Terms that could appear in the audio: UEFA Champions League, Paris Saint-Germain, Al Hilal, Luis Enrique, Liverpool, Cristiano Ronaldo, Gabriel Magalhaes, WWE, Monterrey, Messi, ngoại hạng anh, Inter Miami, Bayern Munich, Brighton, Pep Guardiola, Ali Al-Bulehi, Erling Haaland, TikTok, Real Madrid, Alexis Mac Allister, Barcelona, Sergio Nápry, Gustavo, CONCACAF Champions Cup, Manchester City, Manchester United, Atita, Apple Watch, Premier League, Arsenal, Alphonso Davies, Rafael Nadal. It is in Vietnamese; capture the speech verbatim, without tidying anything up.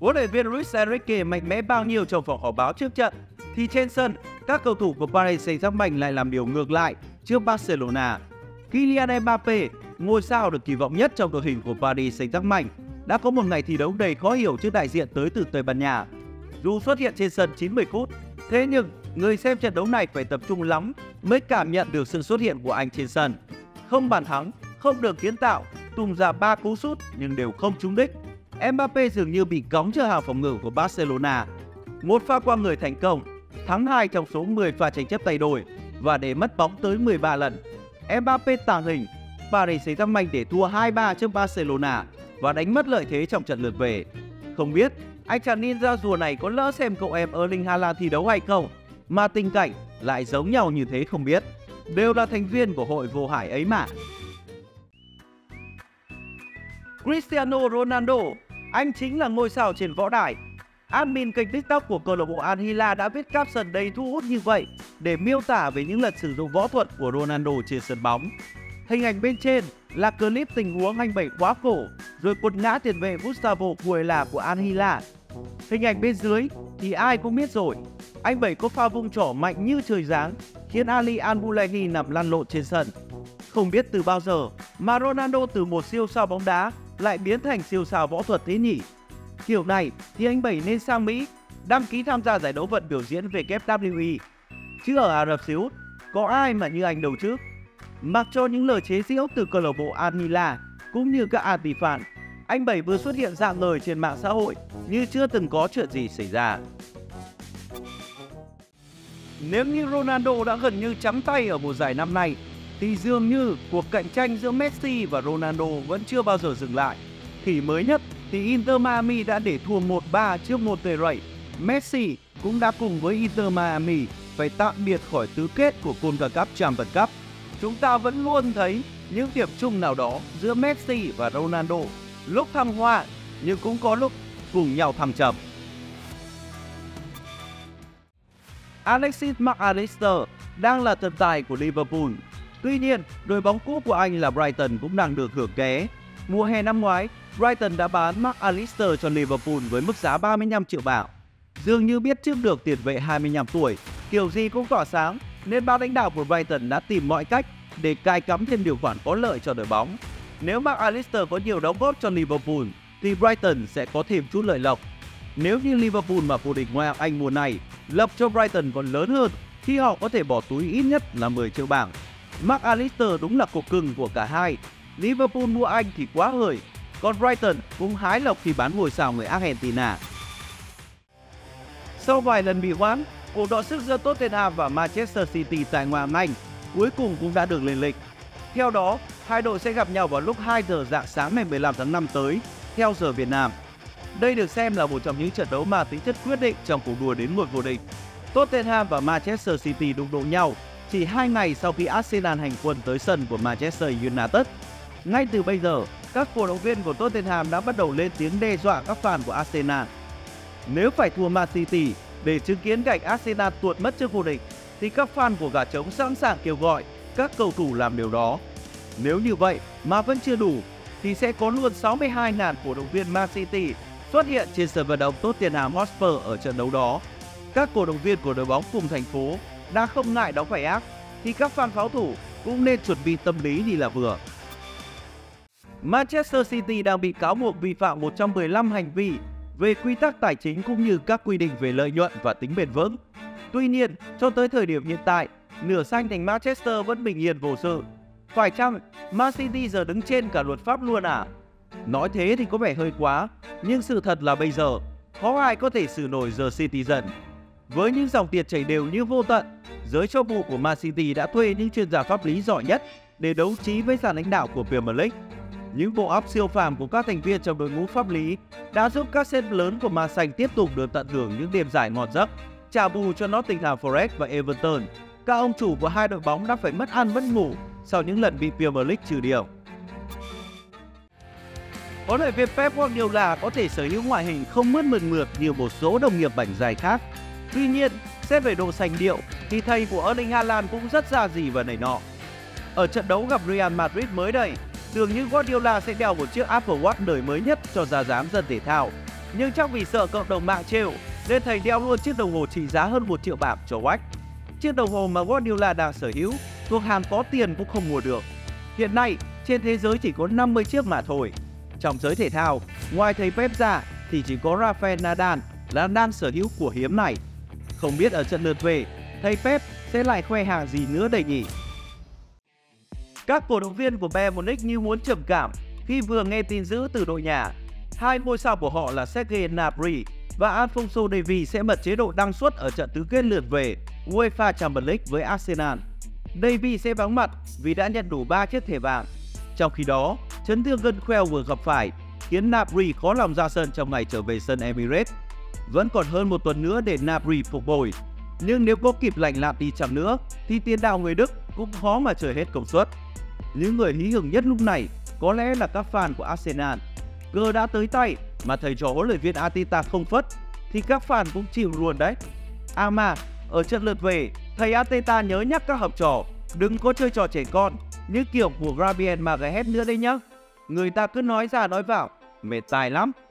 Huấn luyện viên Luis Enrique mạnh mẽ bao nhiêu trong phòng họp báo trước trận, thì trên sân, các cầu thủ của Paris Saint-Germain lại làm điều ngược lại trước Barcelona. Kylian Mbappé, ngôi sao được kỳ vọng nhất trong đội hình của Paris Saint-Germain, đã có một ngày thi đấu đầy khó hiểu trước đại diện tới từ Tây Ban Nha. Dù xuất hiện trên sân chín mươi phút, thế nhưng người xem trận đấu này phải tập trung lắm mới cảm nhận được sự xuất hiện của anh trên sân. Không bàn thắng, không được kiến tạo, tung ra ba cú sút nhưng đều không trúng đích. Mbappé dường như bị cõng trước hàng phòng ngự của Barcelona. Một pha qua người thành công, thắng hai trong số mười pha tranh chấp tay đôi và để mất bóng tới mười ba lần. Mbappé tàng hình, Paris Saint-Germain để thua hai ba trước Barcelona và đánh mất lợi thế trong trận lượt về. Không biết anh chàng ninja rùa này có lỡ xem cậu em Erling Haaland thi đấu hay không, mà tình cảnh lại giống nhau như thế không biết. Đều là thành viên của hội vô hải ấy mà. Cristiano Ronaldo, anh chính là ngôi sao trên võ đài. Admin kênh TikTok của câu lạc bộ Al Hilal đã viết caption đầy thu hút như vậy để miêu tả về những lần sử dụng võ thuật của Ronaldo trên sân bóng. Hình ảnh bên trên là clip tình huống anh bảy quá khổ rồi quật ngã tiền vệ Gustavo của là của Al Hilal. Hình ảnh bên dưới thì ai cũng biết rồi. Anh bảy có pha vung trỏ mạnh như trời giáng khiến Ali Al-Bulehi nằm lăn lộn trên sân. Không biết từ bao giờ mà Ronaldo từ một siêu sao bóng đá lại biến thành siêu sao võ thuật thế nhỉ? Kiểu này thì anh bảy nên sang Mỹ đăng ký tham gia giải đấu vật biểu diễn W W E. Chứ ở Ả Rập Xê Út có ai mà như anh đâu chứ? Mặc cho những lời chế giễu từ câu lạc bộ Al Hilal cũng như các anti-fan, anh bảy vừa xuất hiện rạng ngời trên mạng xã hội như chưa từng có chuyện gì xảy ra. Nếu như Ronaldo đã gần như trắng tay ở mùa giải năm nay, thì dường như cuộc cạnh tranh giữa Messi và Ronaldo vẫn chưa bao giờ dừng lại. Khi mới nhất thì Inter Miami đã để thua một ba trước Monterrey. Messi cũng đã cùng với Inter Miami phải tạm biệt khỏi tứ kết của CONCACAF Champions Cup. Chúng ta vẫn luôn thấy những điểm chung nào đó giữa Messi và Ronaldo, lúc thăng hoa nhưng cũng có lúc cùng nhau thăng trầm. Alexis Mac Allister đang là thần tài của Liverpool. Tuy nhiên, đội bóng cũ của anh là Brighton cũng đang được hưởng ké. Mùa hè năm ngoái, Brighton đã bán Mac Allister cho Liverpool với mức giá ba mươi lăm triệu bảng. Dường như biết trước được tiền vệ hai mươi lăm tuổi, kiểu gì cũng tỏa sáng, nên ban lãnh đạo của Brighton đã tìm mọi cách để cài cắm thêm điều khoản có lợi cho đội bóng. Nếu Mac Allister có nhiều đóng góp cho Liverpool, thì Brighton sẽ có thêm chút lợi lộc. Nếu như Liverpool mà vô địch Ngoại hạng Anh mùa này, lập cho Brighton còn lớn hơn khi họ có thể bỏ túi ít nhất là mười triệu bảng. Mac Allister đúng là cục cưng của cả hai. Liverpool mua anh thì quá hời, còn Brighton cũng hái lộc khi bán ngôi sao người Argentina. Sau vài lần bị hoãn, cuộc đọ sức giữa Tottenham và Manchester City tại Ngoại hạng Anh cuối cùng cũng đã được lên lịch. Theo đó, hai đội sẽ gặp nhau vào lúc hai giờ rạng sáng ngày mười lăm tháng năm tới, theo giờ Việt Nam. Đây được xem là một trong những trận đấu mà tính chất quyết định trong cuộc đua đến ngôi vô địch. Tottenham và Manchester City đụng độ nhau chỉ hai ngày sau khi Arsenal hành quân tới sân của Manchester United. Ngay từ bây giờ, các cổ động viên của Tottenham đã bắt đầu lên tiếng đe dọa các fan của Arsenal. Nếu phải thua Man City để chứng kiến cảnh Arsenal tuột mất chức vô địch, thì các fan của gà trống sẵn sàng kêu gọi các cầu thủ làm điều đó. Nếu như vậy mà vẫn chưa đủ, thì sẽ có luôn sáu mươi hai nghìn cổ động viên Man City xuất hiện trên sân vận động Tottenham Hotspur ở trận đấu đó. Các cổ động viên của đội bóng cùng thành phố đã không ngại đóng phải ác, thì các fan pháo thủ cũng nên chuẩn bị tâm lý thì là vừa. Manchester City đang bị cáo buộc vi phạm một trăm mười lăm hành vi về quy tắc tài chính cũng như các quy định về lợi nhuận và tính bền vững. Tuy nhiên, cho tới thời điểm hiện tại, nửa xanh thành Manchester vẫn bình yên vô sự. Phải chăng Man City giờ đứng trên cả luật pháp luôn à? Nói thế thì có vẻ hơi quá, nhưng sự thật là bây giờ khó ai có thể xử nổi The Citizen. Với những dòng tiền chảy đều như vô tận, giới châu vụ của Man City đã thuê những chuyên gia pháp lý giỏi nhất để đấu trí với dàn lãnh đạo của Premier League. Những bộ óc siêu phàm của các thành viên trong đội ngũ pháp lý đã giúp các sếp lớn của Man Xanh tiếp tục được tận hưởng những đêm giải ngon giấc, trả bù cho Nottingham Forest và Everton. Các ông chủ của hai đội bóng đã phải mất ăn mất ngủ sau những lần bị Premier League trừ điểm. Huấn luyện viên Pep Guardiola có thể sở hữu ngoại hình không mướt mượt mượt như một số đồng nghiệp bảnh dài khác. Tuy nhiên, xét về độ sành điệu thì thầy của Erling Haaland cũng rất ra gì và nảy nọ. Ở trận đấu gặp Real Madrid mới đây, dường như Guardiola sẽ đeo một chiếc Apple Watch đời mới nhất cho ra dáng dân thể thao nhưng chắc vì sợ cộng đồng mạng trêu nên Thành đeo luôn chiếc đồng hồ trị giá hơn một triệu bảng cho Wack. Chiếc đồng hồ mà Guardiola đang sở hữu thuộc hàng có tiền cũng không mua được. Hiện nay, trên thế giới chỉ có năm mươi chiếc mà thôi. Trong giới thể thao, ngoài thầy Pep ra thì chỉ có Rafael Nadal là đang sở hữu của hiếm này. Không biết ở trận lượt về, thầy Pep sẽ lại khoe hàng gì nữa đây nhỉ? Các cổ động viên của Bayern Munich như muốn trầm cảm khi vừa nghe tin dữ từ đội nhà. Hai ngôi sao của họ là Sergio Nápry và Alphonso Davies sẽ bật chế độ đăng xuất ở trận tứ kết lượt về UEFA Champions League với Arsenal. Davies sẽ vắng mặt vì đã nhận đủ ba chiếc thẻ vàng. Trong khi đó, chấn thương gân khoeo vừa gặp phải khiến Nápry khó lòng ra sân trong ngày trở về sân Emirates. Vẫn còn hơn một tuần nữa để Nápry phục hồi, nhưng nếu có kịp lành lặn đi chăng nữa thì tiền đạo người Đức cũng khó mà chơi hết công suất. Những người hí hưởng nhất lúc này có lẽ là các fan của Arsenal. Cờ đã tới tay mà thầy trò huấn luyện viên Atita không phất thì các fan cũng chịu luôn đấy. À mà, ở trận lượt về, thầy Atita nhớ nhắc các học trò đừng có chơi trò trẻ con như kiểu của Gabriel Magalhaes nữa đây nhá. Người ta cứ nói ra nói vào, mệt tài lắm.